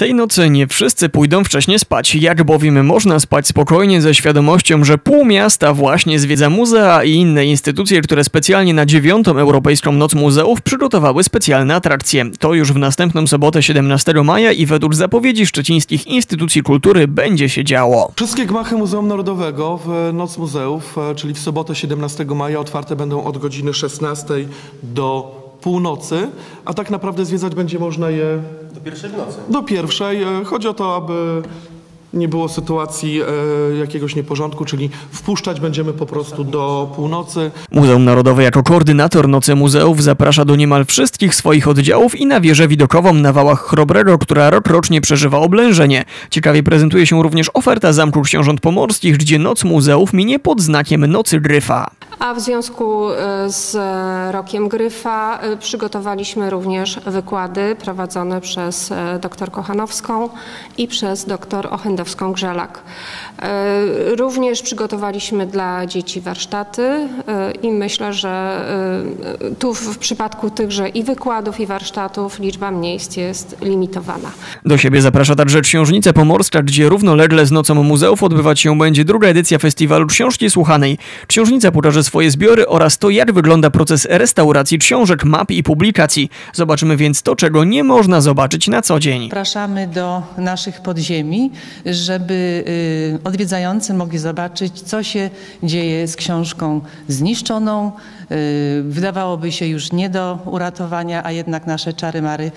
Tej nocy nie wszyscy pójdą wcześnie spać, jak bowiem można spać spokojnie ze świadomością, że pół miasta właśnie zwiedza muzea i inne instytucje, które specjalnie na 9. Europejską Noc Muzeów przygotowały specjalne atrakcje. To już w następną sobotę 17 maja i według zapowiedzi szczecińskich instytucji kultury będzie się działo. Wszystkie gmachy Muzeum Narodowego w Noc Muzeów, czyli w sobotę 17 maja otwarte będą od godziny 16 do północy, a tak naprawdę zwiedzać będzie można je do pierwszej w nocy. Do pierwszej. Chodzi o to, aby nie było sytuacji jakiegoś nieporządku, czyli wpuszczać będziemy po prostu do północy. Muzeum Narodowe jako koordynator Nocy Muzeów zaprasza do niemal wszystkich swoich oddziałów i na wieżę widokową na wałach Chrobrego, która rokrocznie przeżywa oblężenie. Ciekawie prezentuje się również oferta Zamku Książąt Pomorskich, gdzie Noc Muzeów minie pod znakiem Nocy Gryfa. A w związku z Rokiem Gryfa przygotowaliśmy również wykłady prowadzone przez dr Kochanowską i przez dr Ochędowską-Grzelak. Również przygotowaliśmy dla dzieci warsztaty i myślę, że tu w przypadku tychże i wykładów, i warsztatów liczba miejsc jest limitowana. Do siebie zaprasza także Książnica Pomorska, gdzie równolegle z Nocą Muzeów odbywać się będzie druga edycja festiwalu Książki Słuchanej. Książnica pokaże swoje zbiory oraz to, jak wygląda proces restauracji książek, map i publikacji. Zobaczymy więc to, czego nie można zobaczyć na co dzień. Zapraszamy do naszych podziemi, żeby odwiedzający mogli zobaczyć, co się dzieje z książką zniszczoną. Wydawałoby się już nie do uratowania, a jednak nasze czary-mary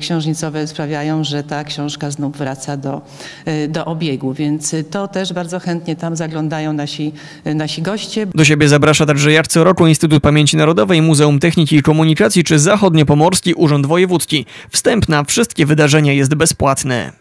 książnicowe sprawiają, że ta książka znów wraca do obiegu. Więc to też bardzo chętnie tam zaglądają nasi goście. Do siebie zaprasza także jak co roku Instytut Pamięci Narodowej, Muzeum Techniki i Komunikacji czy Zachodniopomorski Urząd Wojewódzki. Wstęp na wszystkie wydarzenia jest bezpłatny.